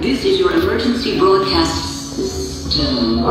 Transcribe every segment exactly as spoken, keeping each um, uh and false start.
This is your emergency broadcast system.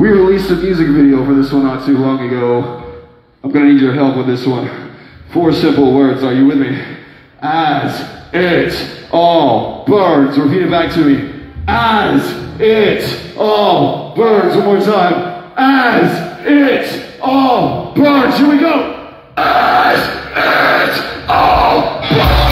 We released a music video for this one not too long ago. I'm gonna need your help with this one. Four simple words, are you with me? As it's all burns. Repeat it back to me. As it's all burns. One more time. As it's all burns. Here we go. As it's all burns.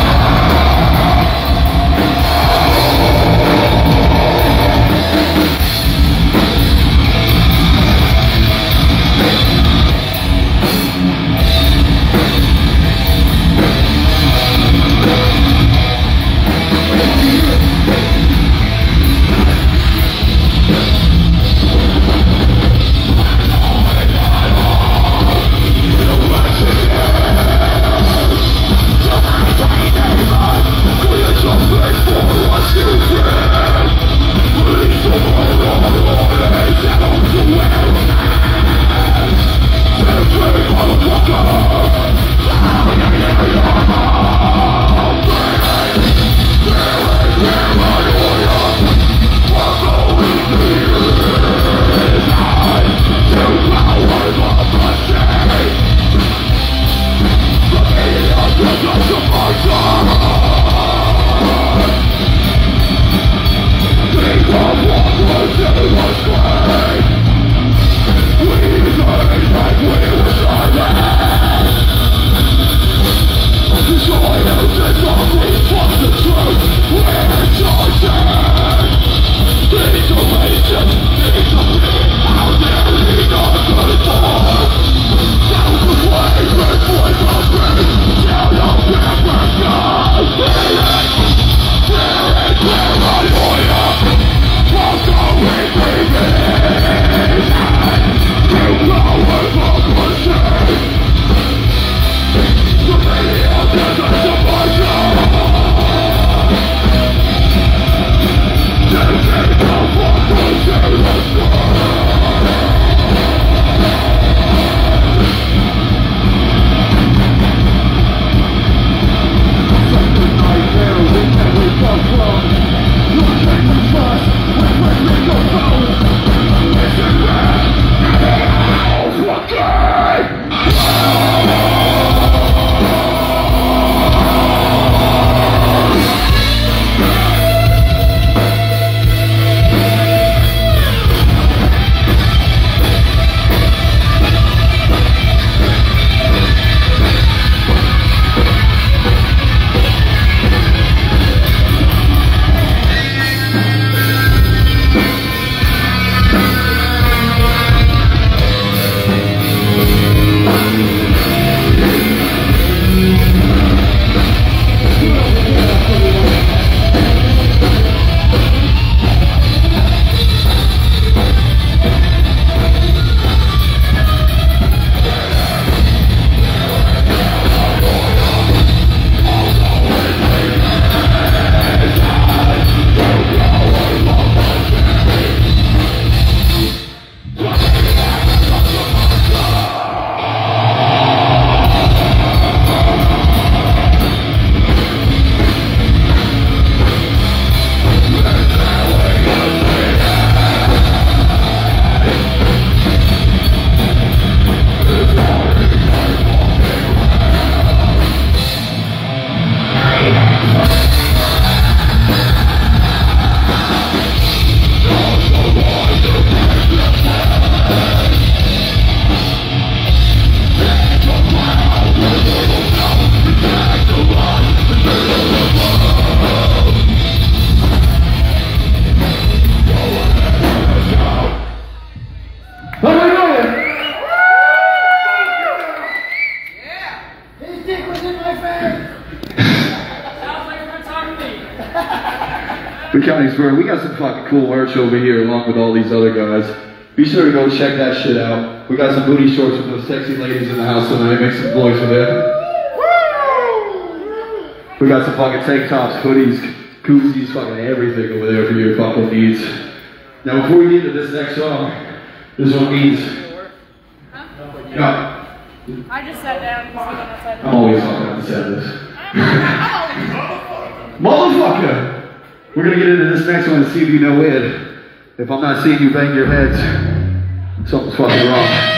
Magnus Word. We got some fucking cool merch over here along with all these other guys. Be sure to go check that shit out. We got some booty shorts with those sexy ladies in the house tonight. Make some noise for them. We got some fucking tank tops, hoodies, koozies, fucking everything over there for your fucking needs. Now before we get into this next song, this one means... Huh? Yeah. I just sat down because someone outside. I'm always fucking upset at this. Motherfucker! We're gonna get into this next one and see if you know it. If I'm not seeing you bang your heads, something's fucking wrong.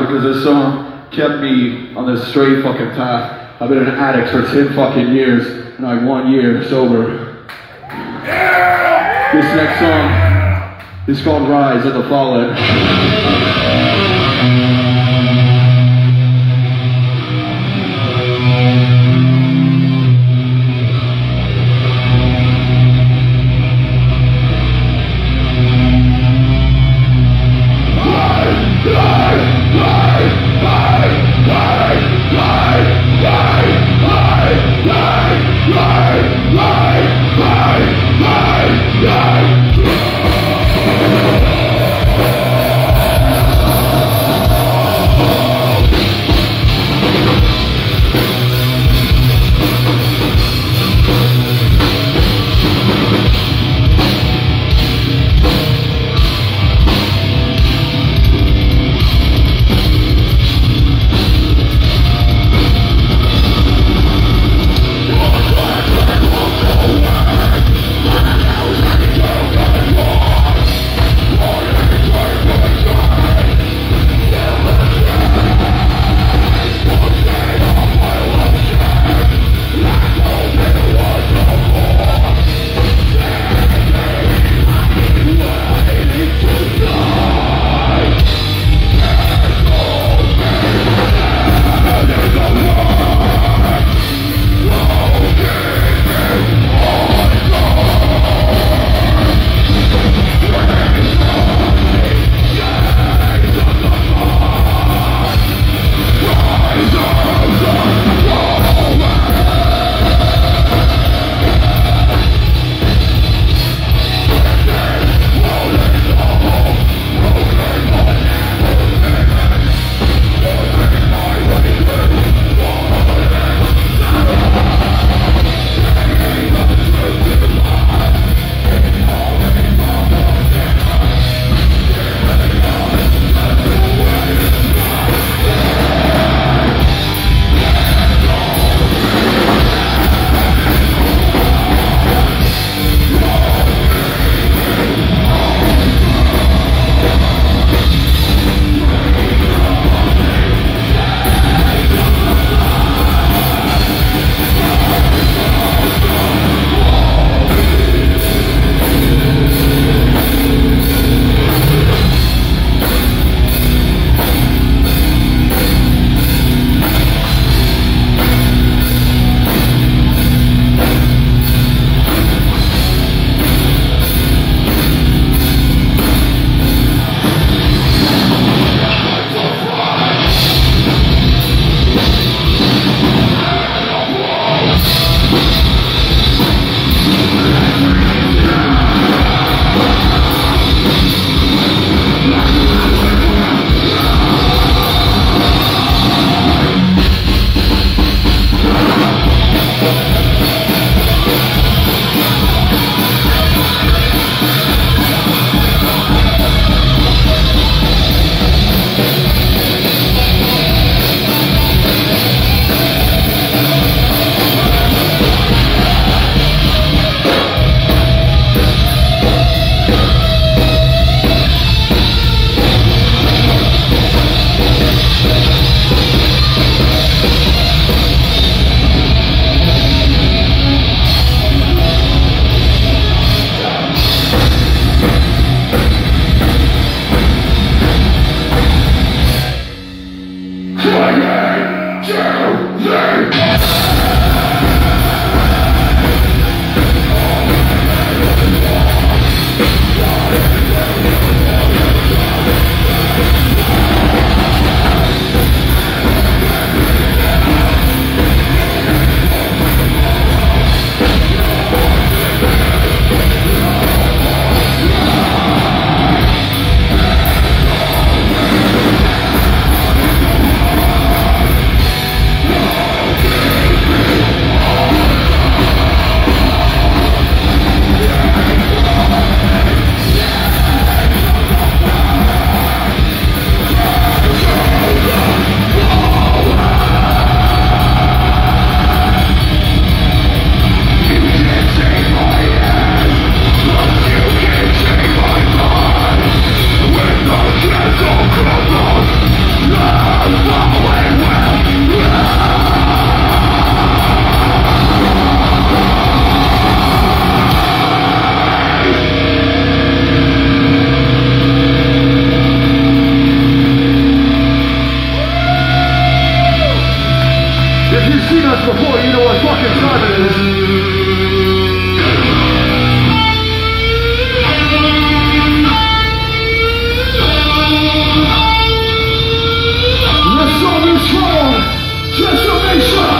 Because this song kept me on this straight fucking path. I've been an addict for ten fucking years, and I'm one year sober. Yeah! This next song is called Rise of the Fallen. Die! Die! Die! Die! much before you know what fucking time it is. Let's all be strong. Transformation.